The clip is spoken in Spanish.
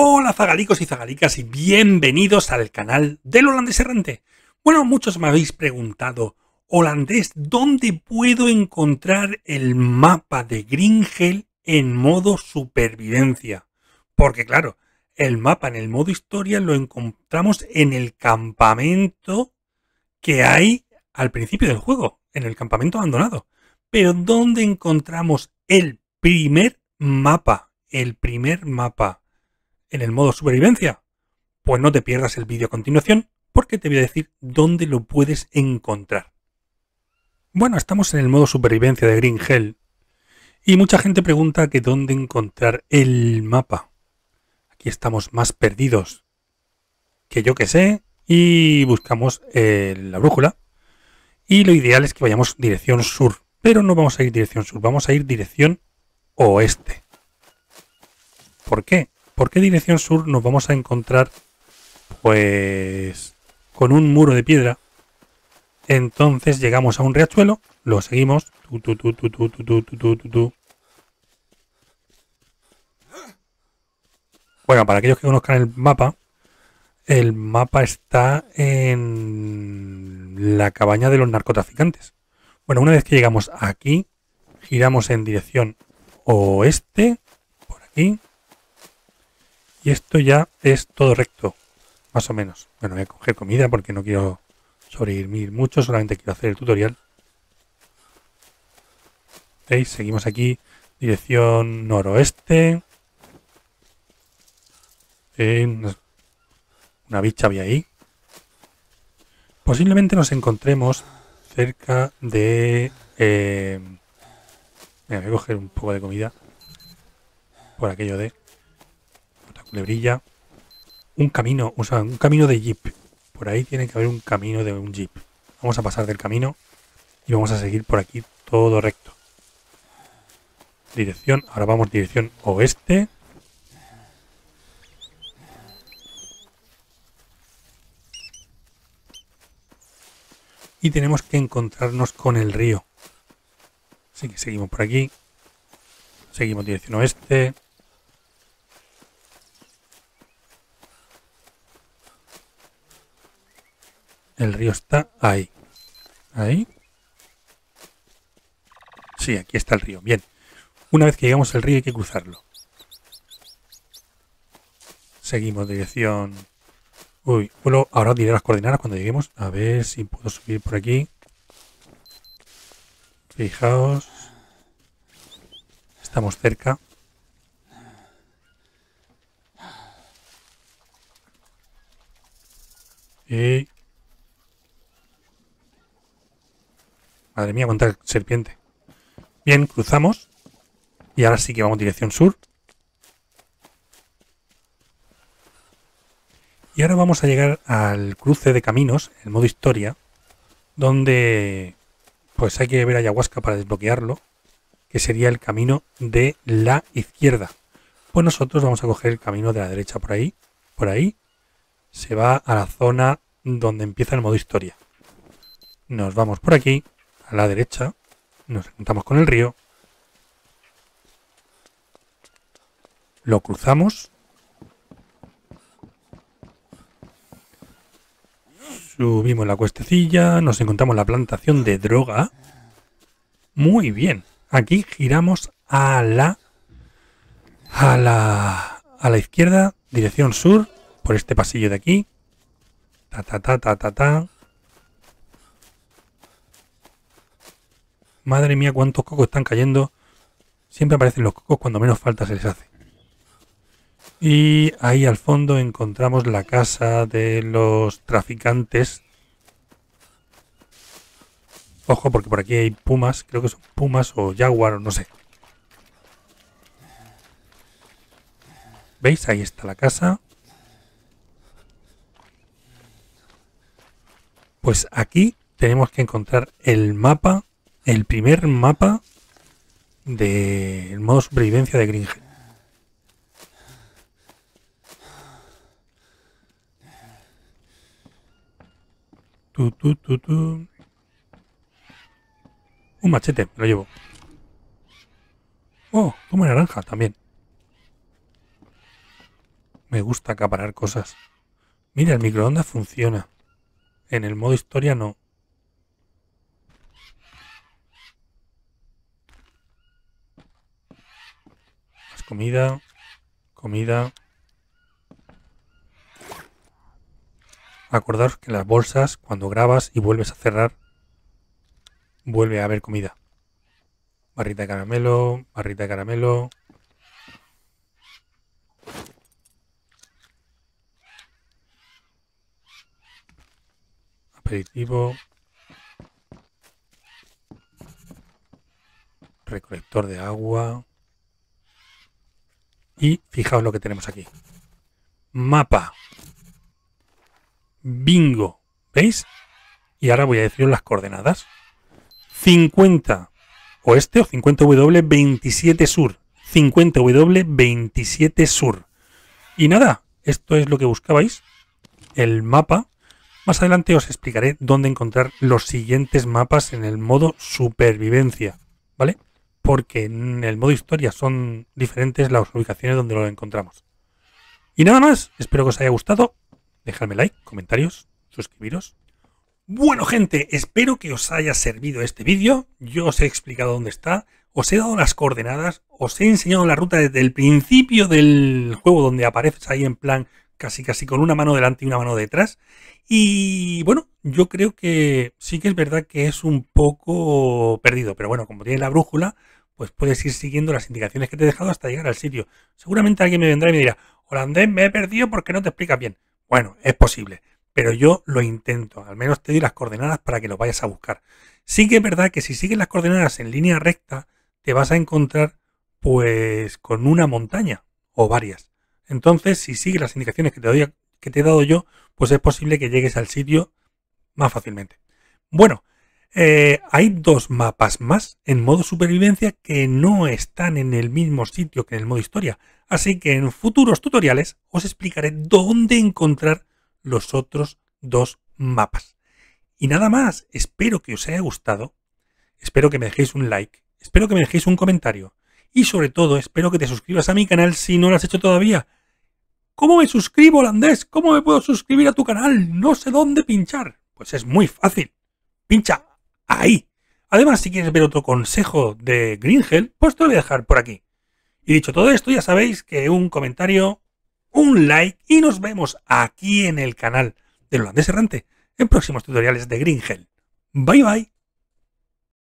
Hola zagalicos y zagalicas y bienvenidos al canal del Holandés Errante. Bueno, muchos me habéis preguntado, holandés, ¿dónde puedo encontrar el mapa de Green Hell en modo supervivencia? Porque claro, el mapa en el modo historia lo encontramos en el campamento que hay al principio del juego, en el campamento abandonado. Pero ¿dónde encontramos el primer mapa? El primer mapa en el modo supervivencia. Pues no te pierdas el vídeo a continuación, porque te voy a decir dónde lo puedes encontrar. Bueno, estamos en el modo supervivencia de Green Hell y mucha gente pregunta que dónde encontrar el mapa. Aquí estamos más perdidos que yo que sé y buscamos la brújula, y lo ideal es que vayamos dirección sur, pero no vamos a ir dirección sur, vamos a ir dirección oeste. ¿Por qué? Porque dirección sur nos vamos a encontrar pues con un muro de piedra. Entonces llegamos a un riachuelo, lo seguimos, Bueno, para aquellos que conozcan el mapa está en la cabaña de los narcotraficantes. Bueno, una vez que llegamos aquí, giramos en dirección oeste, por aquí. Y esto ya es todo recto, más o menos. Bueno, voy a coger comida porque no quiero sobrevivir mucho, solamente quiero hacer el tutorial. ¿Veis? Seguimos aquí, dirección noroeste. Una bicha había ahí. Posiblemente nos encontremos cerca de... Voy a coger un poco de comida. Por aquello de... culebrilla, un camino, o sea, un camino de jeep. Por ahí tiene que haber un camino de un jeep. Vamos a pasar del camino y vamos a seguir por aquí todo recto. Dirección, ahora vamos dirección oeste. Y tenemos que encontrarnos con el río. Así que seguimos por aquí. Seguimos dirección oeste. El río está ahí. ¿Ahí? Sí, aquí está el río. Bien. Una vez que llegamos al río hay que cruzarlo. Seguimos dirección... Uy, bueno, ahora os diré las coordenadas cuando lleguemos. A ver si puedo subir por aquí. Fijaos. Estamos cerca. Y... Madre mía, cuánta serpiente. Bien, cruzamos. Y ahora sí que vamos dirección sur. Y ahora vamos a llegar al cruce de caminos, en modo historia, donde pues hay que ver ayahuasca para desbloquearlo, que sería el camino de la izquierda. Pues nosotros vamos a coger el camino de la derecha por ahí. Por ahí se va a la zona donde empieza el modo historia. Nos vamos por aquí. A la derecha, nos juntamos con el río, lo cruzamos, subimos la cuestecilla, nos encontramos la plantación de droga. Muy bien, aquí giramos a la izquierda, dirección sur, por este pasillo de aquí, Madre mía, cuántos cocos están cayendo. Siempre aparecen los cocos cuando menos falta se les hace. Y ahí al fondo encontramos la casa de los traficantes. Ojo, porque por aquí hay pumas. Creo que son pumas o jaguar o no sé. ¿Veis? Ahí está la casa. Pues aquí tenemos que encontrar el mapa. El primer mapa del modo supervivencia de Green Hell. Un machete, me lo llevo. Oh, como naranja también. Me gusta acaparar cosas. Mira, el microondas funciona. En el modo historia no. Más comida. Comida. Acordaos que las bolsas, cuando grabas y vuelves a cerrar, vuelve a haber comida. Barrita de caramelo, barrita de caramelo. Aperitivo. Recolector de agua. Y fijaos lo que tenemos aquí. Mapa. Bingo. ¿Veis? Y ahora voy a deciros las coordenadas. 50 oeste o 50W 27 sur. 50W 27 sur. Y nada, esto es lo que buscabais. El mapa. Más adelante os explicaré dónde encontrar los siguientes mapas en el modo supervivencia, ¿vale? Porque en el modo historia son diferentes las ubicaciones donde lo encontramos. Y nada más, espero que os haya gustado. Dejadme like, comentarios, suscribiros. Bueno, gente, espero que os haya servido este vídeo. Yo os he explicado dónde está, os he dado las coordenadas, os he enseñado la ruta desde el principio del juego, donde apareces ahí en plan casi con una mano delante y una mano detrás. Y bueno, yo creo que sí que es verdad que es un poco perdido, pero bueno, como tienes la brújula, pues puedes ir siguiendo las indicaciones que te he dejado hasta llegar al sitio. Seguramente alguien me vendrá y me dirá: holandés, me he perdido porque no te explicas bien. Bueno, es posible, pero yo lo intento, al menos te doy las coordenadas para que lo vayas a buscar. Sí que es verdad que si sigues las coordenadas en línea recta, te vas a encontrar pues con una montaña o varias. Entonces, si sigues las indicaciones que te he dado yo, pues es posible que llegues al sitio más fácilmente. Bueno, hay dos mapas más en modo supervivencia que no están en el mismo sitio que en el modo historia. Así que en futuros tutoriales os explicaré dónde encontrar los otros dos mapas. Y nada más, espero que os haya gustado, espero que me dejéis un like, espero que me dejéis un comentario y sobre todo espero que te suscribas a mi canal si no lo has hecho todavía. ¿Cómo me suscribo, holandés? ¿Cómo me puedo suscribir a tu canal? No sé dónde pinchar. Pues es muy fácil. Pincha ahí. Además, si quieres ver otro consejo de Green Hell, pues te lo voy a dejar por aquí. Y dicho todo esto, ya sabéis que un comentario, un like y nos vemos aquí en el canal del Holandés Errante en próximos tutoriales de Green Hell. Bye bye.